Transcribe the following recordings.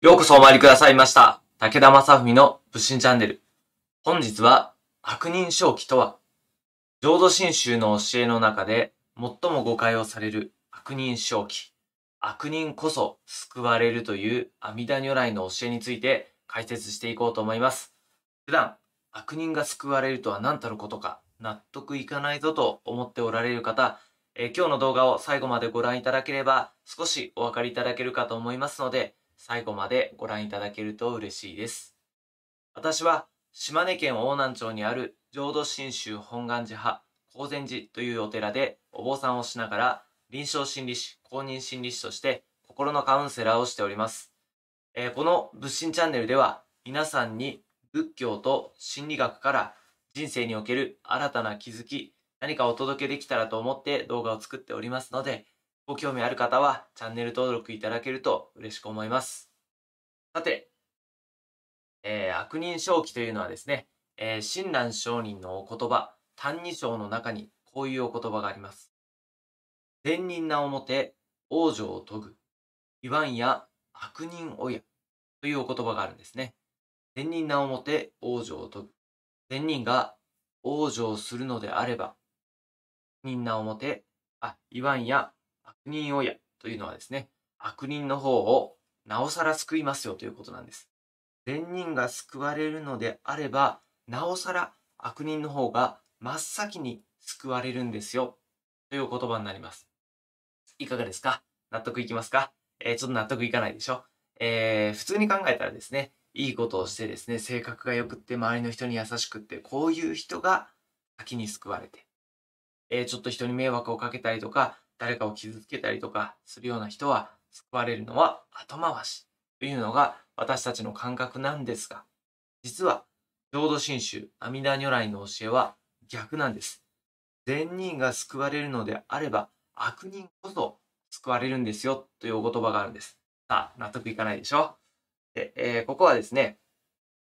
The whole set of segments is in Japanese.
ようこそお参りくださいました。武田正文の仏心チャンネル。本日は、白忍正機とは、浄土真宗の教えの中で最も誤解をされる白忍正機。悪人こそ救われるという阿弥陀如来の教えについて解説していこうと思います。普段、悪人が救われるとは何たることか、納得いかないぞと思っておられる方、今日の動画を最後までご覧いただければ少しお分かりいただけるかと思いますので、最後までご覧いただけると嬉しいです。私は島根県邑南町にある浄土真宗本願寺派光禅寺というお寺でお坊さんをしながら臨床心理士、公認心理士として心のカウンセラーをしております。この仏心チャンネルでは皆さんに仏教と心理学から人生における新たな気づき、何かお届けできたらと思って動画を作っておりますので、ご興味ある方はチャンネル登録いただけると嬉しく思います。さて、悪人正機というのはですね、親鸞上人のお言葉、歎異抄の中にこういうお言葉があります。善人なおもて、往生をとぐ。いわんや、悪人おや。というお言葉があるんですね。善人なおもて、往生をとぐ。善人が往生するのであれば、人なおもて、いわんや、悪人おやというのはですね、悪人の方をなおさら救いますよということなんです。善人が救われるのであれば、なおさら悪人の方が真っ先に救われるんですよという言葉になります。いかがですか？納得いきますか？ちょっと納得いかないでしょ。普通に考えたらですね、いいことをしてですね、性格が良くって周りの人に優しくって、こういう人が先に救われて、ちょっと人に迷惑をかけたりとか、誰かを傷つけたりとかするような人は救われるのは後回しというのが私たちの感覚なんですが、実は浄土真宗阿弥陀如来の教えは逆なんです。善人が救われるのであれば悪人こそ救われるんですよというお言葉があるんです。さあ、納得いかないでしょ？で、ここはですね、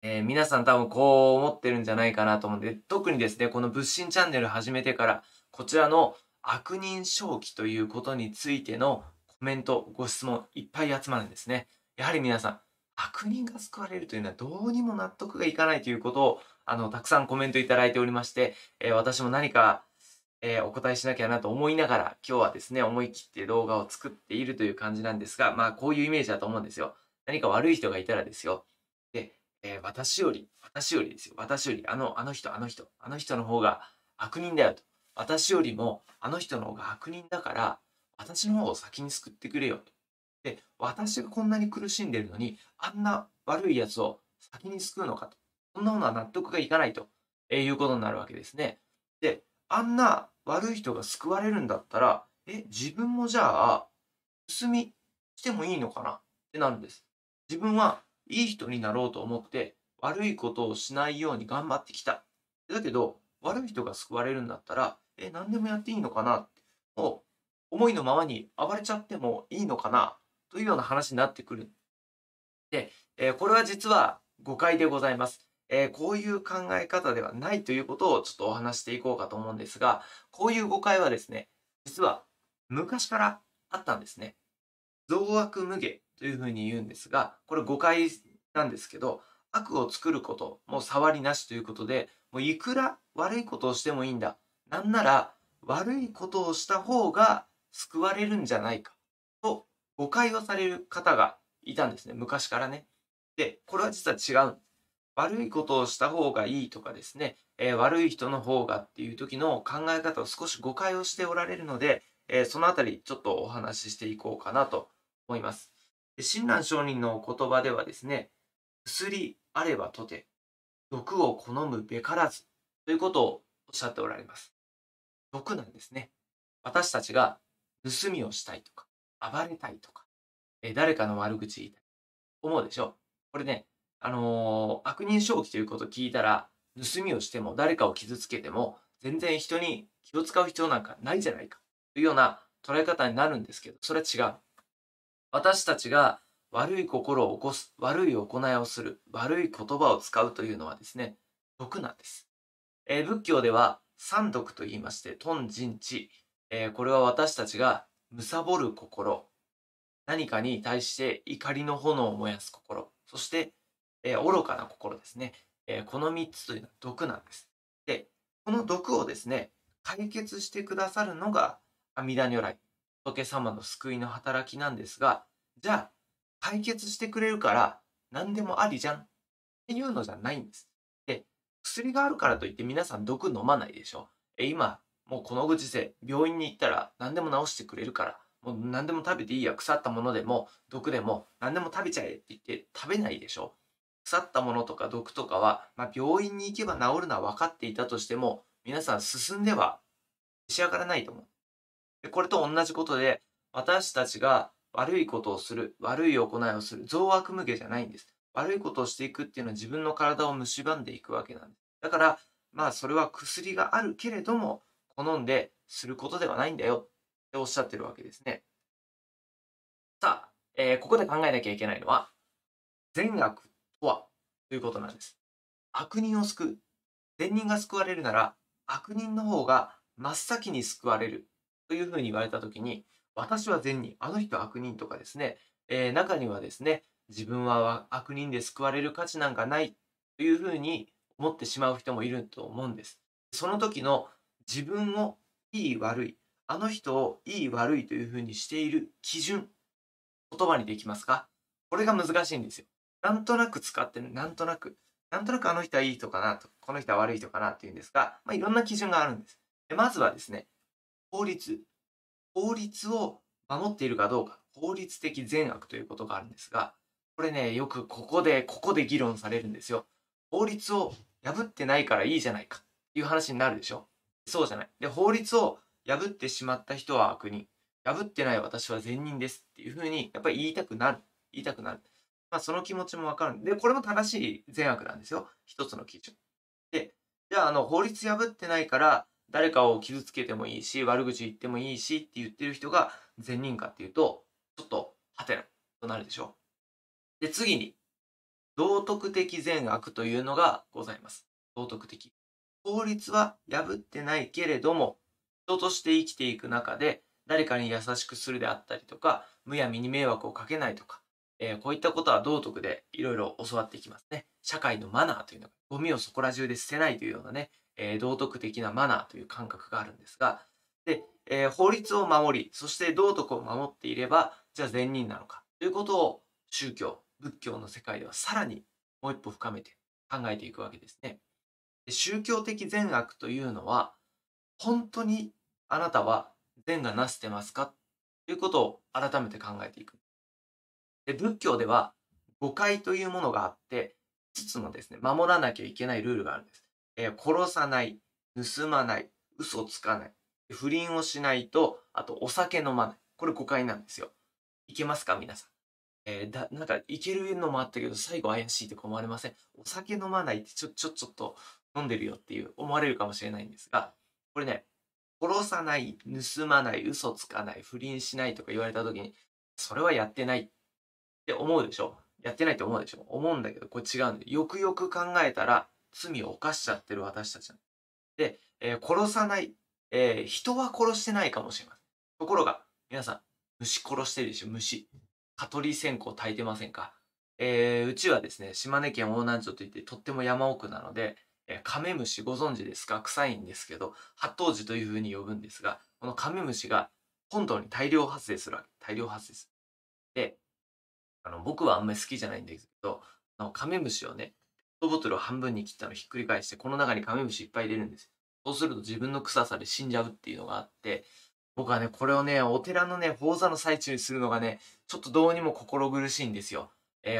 皆さん多分こう思ってるんじゃないかなと思うんで、特にですね、この仏心チャンネル始めてからこちらの悪人正機ということについてのコメント、ご質問いっぱい集まるんですね。やはり皆さん、悪人が救われるというのはどうにも納得がいかないということをたくさんコメントいただいておりまして、私も何か、お答えしなきゃなと思いながら今日はですね、思い切って動画を作っているという感じなんですが、まあこういうイメージだと思うんですよ。何か悪い人がいたらですよ。で、私よりですよ。私よりあの人の方が悪人だよと。私よりもあの人の方が悪人だから私の方を先に救ってくれよと。で、私がこんなに苦しんでるのにあんな悪いやつを先に救うのかと。そんなものは納得がいかないということになるわけですね。で、あんな悪い人が救われるんだったら、自分もじゃあ盗みしてもいいのかなってなるんです。自分はいい人になろうと思って悪いことをしないように頑張ってきた。だけど悪い人が救われるんだったら、何でもやっていいのかなって、もう思いのままに暴れちゃってもいいのかなというような話になってくる。で、これは実は誤解でございます。こういう考え方ではないということをちょっとお話していこうかと思うんですが、こういう誤解はですね、実は昔からあったんですね。造悪無碍というふうに言うんですが、これ誤解なんですけど、悪を作ること、もう触りなしということで、もういくら悪いことをしてもいいんだ。なんなら悪いことをした方が救われるんじゃないかと誤解をされる方がいたんですね。昔からね。で、これは実は違うんです。悪いことをした方がいいとかですね、悪い人の方がっていう時の考え方を少し誤解をしておられるので、そのあたりちょっとお話ししていこうかなと思います。で、親鸞上人の言葉ではですね、薬あればとて、毒を好むべからずということをおっしゃっておられます。毒なんですね。私たちが盗みをしたいとか、暴れたいとか、誰かの悪口言いたいと思うでしょう。これね、悪人正機ということを聞いたら、盗みをしても誰かを傷つけても、全然人に気を使う必要なんかないじゃないかというような捉え方になるんですけど、それは違う。私たちが悪い心を起こす、悪い行いをする、悪い言葉を使うというのはですね、毒なんです。仏教では三毒と言いまして、貪嗔痴。これは私たちが貪る心、何かに対して怒りの炎を燃やす心、そして、愚かな心ですね、この3つというのは毒なんです。で、この毒をですね、解決してくださるのが阿弥陀如来、仏様の救いの働きなんですが、じゃあ解決してくれるから何でもありじゃんっていうのじゃないんです。で、薬があるからといって皆さん毒飲まないでしょ。今もうこのご時世、病院に行ったら何でも治してくれるから、もう何でも食べていいや、腐ったものでも毒でも何でも食べちゃえって言って食べないでしょ。腐ったものとか毒とかは、病院に行けば治るのは分かっていたとしても、皆さん進んでは仕上がらないと思う。で、これと同じことで、私たちが悪いことをする、悪い行いをする、増悪無下じゃないんです。悪いことをしていくっていうのは自分の体を蝕んでいくわけなんです。だから、それは薬があるけれども、好んですることではないんだよっておっしゃってるわけですね。さあ、ここで考えなきゃいけないのは、善悪とはということなんです。悪人を救う。善人が救われるなら、悪人の方が真っ先に救われるというふうに言われたときに、私は善人、あの人は悪人とかですね、中にはですね、自分は悪人で救われる価値なんかないというふうに思ってしまう人もいると思うんです。その時の自分をいい悪い、あの人をいい悪いというふうにしている基準、言葉にできますか？これが難しいんですよ。なんとなく使ってる、なんとなくあの人はいい人かなと、この人は悪い人かなっていうんですが、いろんな基準があるんです。で、まずはですね、法律を守っているかどうか、法律的善悪ということがあるんですが、これね、よくここで議論されるんですよ。法律を破ってないからいいじゃないかっていう話になるでしょ。そうじゃない。で、法律を破ってしまった人は悪人、破ってない私は善人ですっていうふうにやっぱり言いたくなる。その気持ちもわかるんで、これも正しい善悪なんですよ。一つの基準。で、じゃあ、法律破ってないから、誰かを傷つけてもいいし、悪口言ってもいいしって言ってる人が善人かっていうと、ちょっと、ハテナとなるでしょう。で、次に、道徳的善悪というのがございます。道徳的。法律は破ってないけれども、人として生きていく中で、誰かに優しくするであったりとか、むやみに迷惑をかけないとか、こういったことは道徳でいろいろ教わっていきますね。社会のマナーというのが、ゴミをそこら中で捨てないというようなね、道徳的なマナーという感覚があるんですが、で、法律を守り、そして道徳を守っていれば、じゃあ善人なのかということを宗教、仏教の世界ではさらにもう一歩深めて考えていくわけですね。で、宗教的善悪というのは、本当にあなたは善がなせてますかということを改めて考えていく。で、仏教では誤戒というものがあって、5つのですね、守らなきゃいけないルールがあるんです。殺さない、盗まない、嘘つかない、不倫をしないと、あとお酒飲まない。これ誤戒なんですよ。いけますか皆さん。なんかいけるのもあったけど、最後怪しいって思われません？お酒飲まないってちょっと飲んでるよっていう思われるかもしれないんですが、これね、殺さない、盗まない、嘘つかない、不倫しないとか言われた時に、それはやってない。って思うでしょ。やってないって思うでしょ。思うんだけど、これ違うんで、よくよく考えたら罪を犯しちゃってる私たちなんで、殺さない、人は殺してないかもしれません。ところが皆さん、虫殺してるでしょ。虫、蚊取り線香焚いてませんか？うちはですね、島根県邑南町といってとっても山奥なので、カメムシご存知ですか？臭いんですけど、八頭虫というふうに呼ぶんですが、このカメムシが本島に大量発生する。で、僕はあんまり好きじゃないんですけど、カメムシをね、ペットボトルを半分に切ったのをひっくり返して、この中にカメムシいっぱい入れるんです。そうすると自分の臭さで死んじゃうっていうのがあって、僕はね、これをね、お寺のね、法座の最中にするのがね、ちょっとどうにも心苦しいんですよ。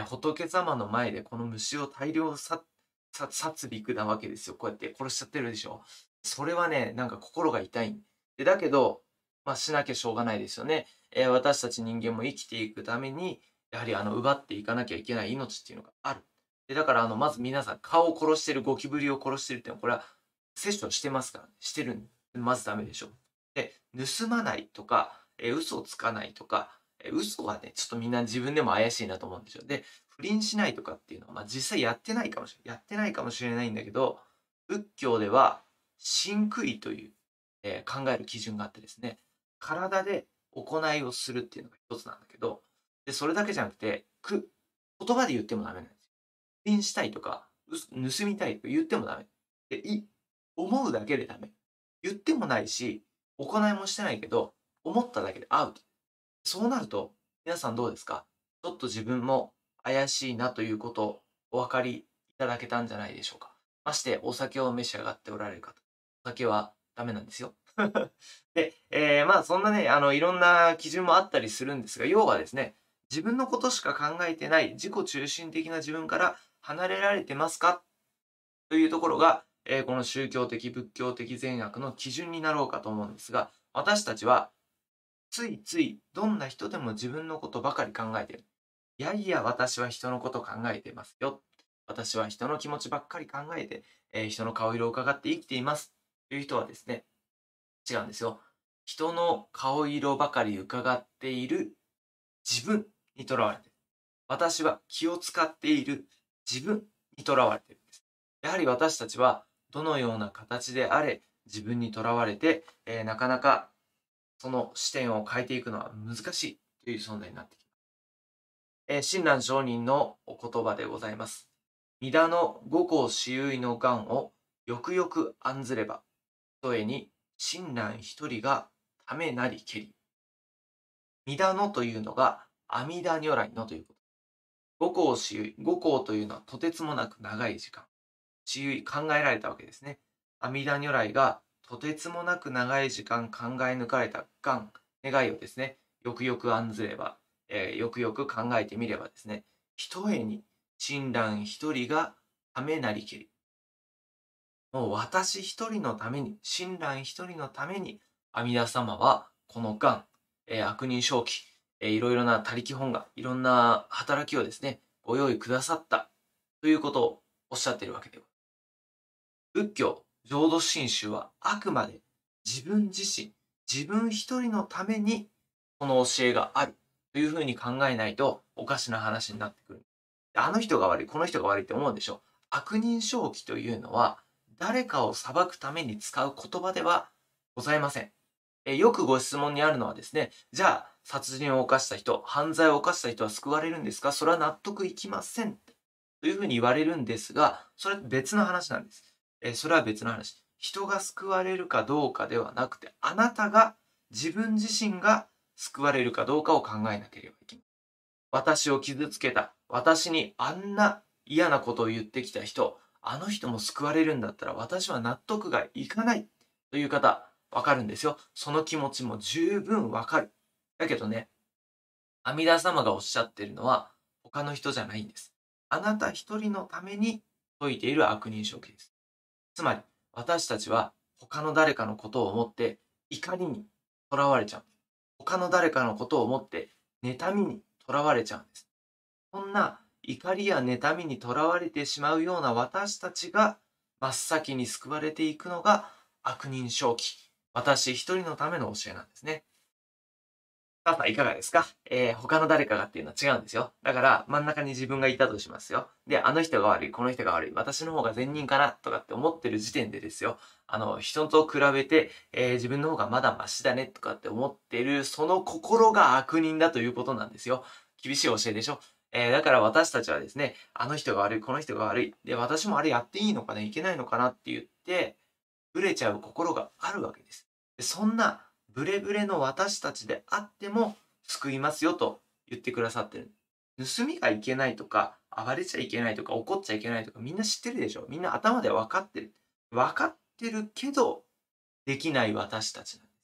仏様の前でこの虫を大量殺戮なわけですよ。こうやって殺しちゃってるでしょ。それはね、なんか心が痛いんで、だけど、しなきゃしょうがないですよね。私たち人間も生きていくために、やはり奪っていかなきゃいけない命っていうのがある。で、だからまず皆さん、蚊を殺してる、ゴキブリを殺してるっていうのは、これは殺生してますから、ね、してるんで、まずダメでしょ。で、盗まないとか、嘘をつかないとか、嘘はね、ちょっとみんな自分でも怪しいなと思うんですよ。で、不倫しないとかっていうのは、実際やってないかもしれないんだけど、仏教では、真悔という、考える基準があってですね、体で行いをするっていうのが一つなんだけど、で、それだけじゃなくて、言葉で言ってもダメなんですよ。不倫したいとか、盗みたいとか言ってもダメ。で、思うだけでダメ。言ってもないし、行いもしてないけど、思っただけでアウト。そうなると、皆さんどうですか？ちょっと自分も怪しいなということをお分かりいただけたんじゃないでしょうか。まして、お酒を召し上がっておられる方。お酒はダメなんですよ。で、まあそんなね、いろんな基準もあったりするんですが、要はですね、自分のことしか考えてない自己中心的な自分から離れられてますかというところが、この宗教的仏教的善悪の基準になろうかと思うんですが、私たちはついついどんな人でも自分のことばかり考えてる。いやいや、私は人のこと考えてますよ。私は人の気持ちばっかり考えて、人の顔色を伺って生きていますという人はですね、違うんですよ。人の顔色ばかり伺っている自分にとらわれている。私は気を使っている自分にとらわれているんです。やはり私たちはどのような形であれ自分にとらわれて、なかなかその視点を変えていくのは難しいという存在になってきます。親鸞上人のお言葉でございます。弥陀の五行四唯の願をよくよく案ずれば、ひとえに親鸞一人がためなりけり。弥陀のというのが阿弥陀如来のということ。五行四唯、五行というのはとてつもなく長い時間。四唯、考えられたわけですね。阿弥陀如来がとてつもなく長い時間考え抜かれた願いをですね、よくよく案ずれば、よくよく考えてみればですね、ひとえに親鸞一人がためなりけり。もう私一人のために、親鸞一人のために、阿弥陀様はこの願、悪人正気、いろいろな他力本願、いろんな働きをですね、ご用意くださったということをおっしゃっているわけでは。仏教、浄土真宗はあくまで自分自身、自分一人のためにこの教えがあるというふうに考えないとおかしな話になってくる。あの人が悪い、この人が悪いって思うでしょ。悪人正気というのは、誰かを裁くために使う言葉ではございません。よくご質問にあるのはですね、じゃあ殺人を犯した人、犯罪を犯した人は救われるんですか？それは納得いきませんというふうに言われるんですが、それは別の話なんです。それは別の話。人が救われるかどうかではなくて、あなたが、自分自身が救われるかどうかを考えなければいけない。私を傷つけた、私にあんな嫌なことを言ってきた人、あの人も救われるんだったら私は納得がいかないという方、わかるんですよ。その気持ちも十分わかる。だけどね、阿弥陀様がおっしゃってるのは他の人じゃないんです。あなた一人のために説いている悪人正気です。つまり、私たちは他の誰かのことを思って怒りにとらわれちゃうんです。他の誰かのことを思って妬みにとらわれちゃうんです。そんな怒りや妬みにとらわれてしまうような私たちが真っ先に救われていくのが悪人正気、私一人のための教えなんですね。さあ、いかがですか？他の誰かがっていうのは違うんですよ。だから真ん中に自分がいたとしますよ。で、あの人が悪い、この人が悪い、私の方が善人かなとかって思ってる時点でですよ。人と比べて、自分の方がまだマシだねとかって思ってる、その心が悪人だということなんですよ。厳しい教えでしょ。だから私たちはですね、あの人が悪い、この人が悪い。で、私もあれやっていいのかな、いけないのかなって言って、ブレちゃう心があるわけです。で、そんなブレブレの私たちであっても救いますよと言ってくださってる。盗みがいけないとか、暴れちゃいけないとか、怒っちゃいけないとか、みんな知ってるでしょ。みんな頭で分かってる。分かってるけど、できない私たちなんです。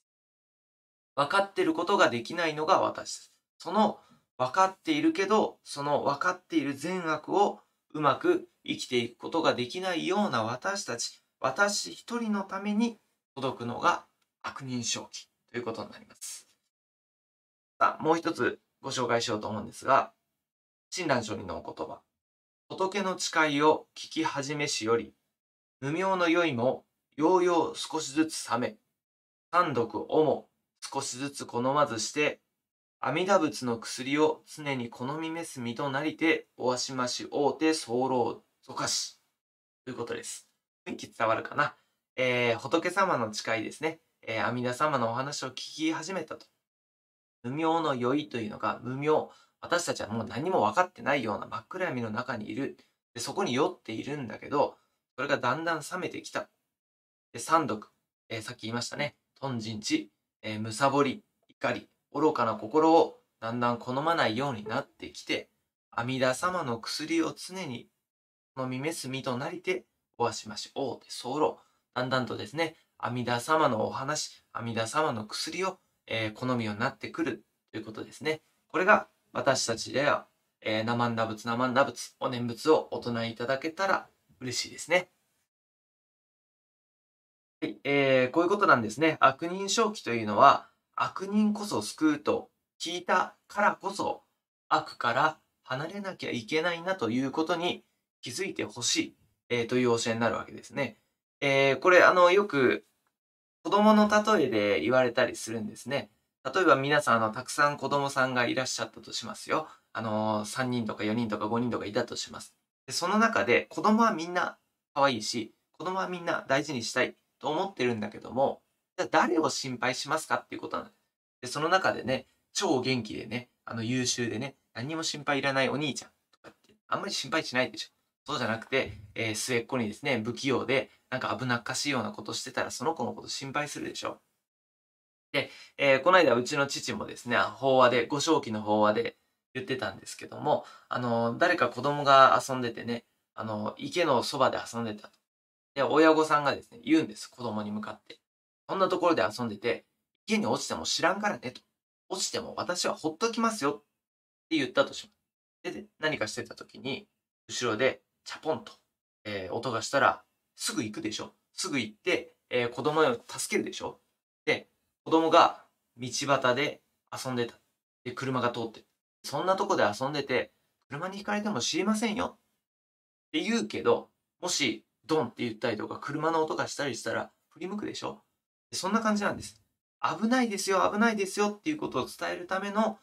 分かってることができないのが私たち。その分かっているけど、その分かっている善悪をうまく生きていくことができないような私たち、私一人のために届くのが悪人正気ということになります。さあ、もう一つご紹介しようと思うんですが、親鸞上人のお言葉。仏の誓いを聞き始めしより、無明の酔いもようよう少しずつ冷め、三毒をも少しずつ好まずして、阿弥陀仏の薬を常に好みめす身となりて、おわしましおうて候をぞかし。ということです。雰囲気伝わるかな。仏様の誓いですね。阿弥陀様のお話を聞き始めたと。無明の酔いというのが、無明、私たちはもう何も分かってないような真っ暗闇の中にいる。で、そこに酔っているんだけど、それがだんだん冷めてきた。で、三毒、さっき言いましたね。貪瞋痴、貪り、怒り、愚かな心をだんだん好まないようになってきて、阿弥陀様の薬を常に飲みめす身となりておわしましおうて候ろう。だんだんとですね、阿弥陀様のお話、阿弥陀様の薬を、好みようになってくるということですね。これが私たちでは、ナマンダ仏、ナマンダ仏、お念仏をお唱えいただけたら嬉しいですね。はい、こういうことなんですね。悪人正気というのは、悪人こそ救うと聞いたからこそ、悪から離れなきゃいけないなということに気づいてほしい、という教えになるわけですね。これよく子供の例えで言われたりするんですね。例えば皆さんたくさん子供さんがいらっしゃったとしますよ。3人とか4人とか5人とかいたとします。で、その中で子供はみんな可愛いし、子供はみんな大事にしたいと思ってるんだけども、じゃあ誰を心配しますかっていうことなんです。で、その中でね、超元気でね、優秀でね、何にも心配いらないお兄ちゃんとかって、あんまり心配しないでしょ。そうじゃなくて、末っ子にですね、不器用で、なんか危なっかしいようなことしてたら、その子のこと心配するでしょ。で、この間、うちの父もですね、法話で、ご正気の法話で言ってたんですけども、誰か子供が遊んでてね、池のそばで遊んでたと。で、親御さんがですね、言うんです、子供に向かって。そんなところで遊んでて、池に落ちても知らんからねと。落ちても私はほっときますよって言ったとします。で、何かしてた時に、後ろで、チャポンと、音がしたらすぐ行くでしょ。すぐ行って、子供を助けるでしょ。で、子供が道端で遊んでた。で、車が通って。そんなとこで遊んでて、車にひかれても知りませんよ。って言うけど、もしドンって言ったりとか、車の音がしたりしたら振り向くでしょ。で、そんな感じなんです。危ないですよ、危ないですよっていうことを伝えるための、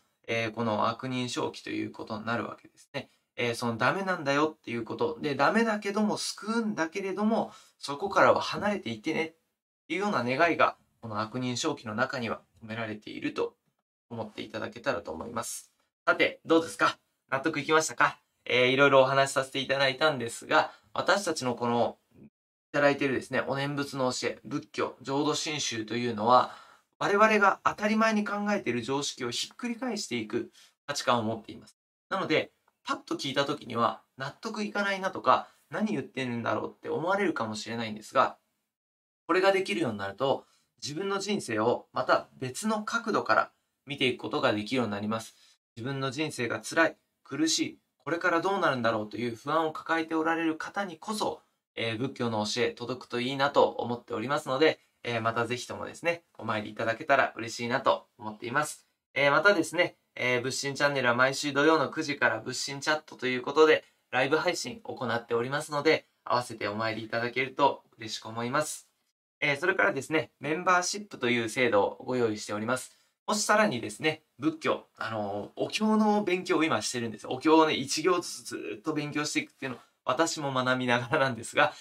この悪人正気ということになるわけですね。そのダメなんだよっていうことで、ダメだけども救うんだけれども、そこからは離れていてねっていうような願いが、この悪人正気の中には込められていると思っていただけたらと思います。さて、どうですか？納得いきましたか？いろいろお話しさせていただいたんですが、私たちのこのいただいているですね、お念仏の教え、仏教、浄土真宗というのは、我々が当たり前に考えている常識をひっくり返していく価値観を持っています。なので、パッと聞いた時には納得いかないなとか、何言ってるんだろうって思われるかもしれないんですが、これができるようになると、自分の人生をまた別の角度から見ていくことができるようになります。自分の人生が辛い、苦しい、これからどうなるんだろうという不安を抱えておられる方にこそ、仏教の教え届くといいなと思っておりますので、またぜひともですね、お参りいただけたら嬉しいなと思っています。またですね、仏心チャンネルは毎週土曜の9時から仏心チャットということでライブ配信行っておりますので、合わせてお参りいただけると嬉しく思います。それからですね、メンバーシップという制度をご用意しております。もしさらにですね、仏教、お経の勉強を今してるんです。お経をね、1行ずつずっと勉強していくっていうのを私も学びながらなんですが、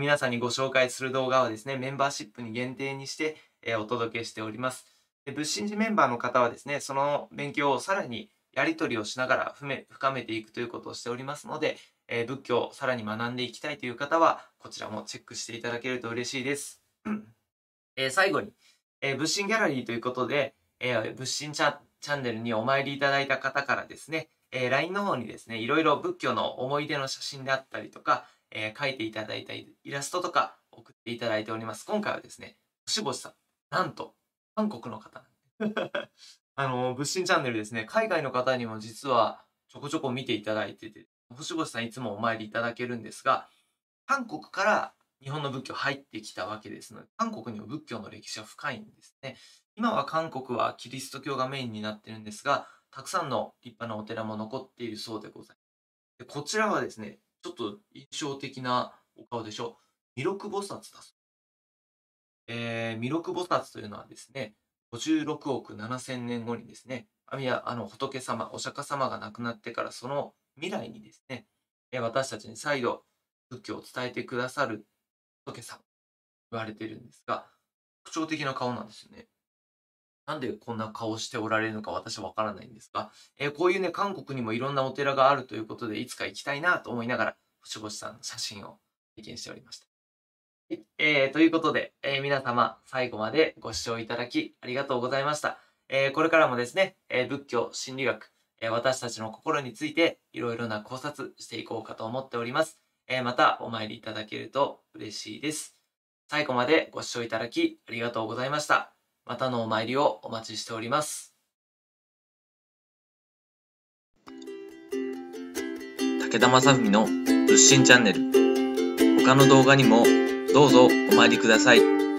皆さんにご紹介する動画はですね、メンバーシップに限定にして、お届けしております。仏心寺メンバーの方はですね、その勉強をさらにやり取りをしながら深めていくということをしておりますので、仏教をさらに学んでいきたいという方は、こちらもチェックしていただけると嬉しいです。最後に、仏心ギャラリーということで、仏心チャンネルにお参りいただいた方からですね、LINE の方にですね、いろいろ仏教の思い出の写真であったりとか、書いていただいたイラストとか送っていただいております。今回はですね、星々さん、なんと、韓国の方仏心チャンネルですね、海外の方にも実はちょこちょこ見ていただいてて、星々さんいつもお参りいただけるんですが、韓国から日本の仏教入ってきたわけですので、韓国にも仏教の歴史は深いんですね。今は韓国はキリスト教がメインになってるんですが、たくさんの立派なお寺も残っているそうでございます。で、こちらはですね、ちょっと印象的なお顔でしょう。弥勒菩薩だそうです。弥勒菩薩というのはですね、56億7000年後にですね、仏様、お釈迦様が亡くなってからその未来にですね、私たちに再度仏教を伝えてくださる仏様と言われているんですが、特徴的な顔なんですよね。なんでこんな顔しておられるのか私はわからないんですが、こういうね、韓国にもいろんなお寺があるということで、いつか行きたいなと思いながら、星々さんの写真を拝見しておりました。ということで、皆様、最後までご視聴いただきありがとうございました。これからもですね、仏教、心理学、私たちの心についていろいろな考察していこうかと思っております。またお参りいただけると嬉しいです。最後までご視聴いただきありがとうございました。またのお参りをお待ちしております。武田正文の仏心チャンネル。他の動画にもどうぞお参りください。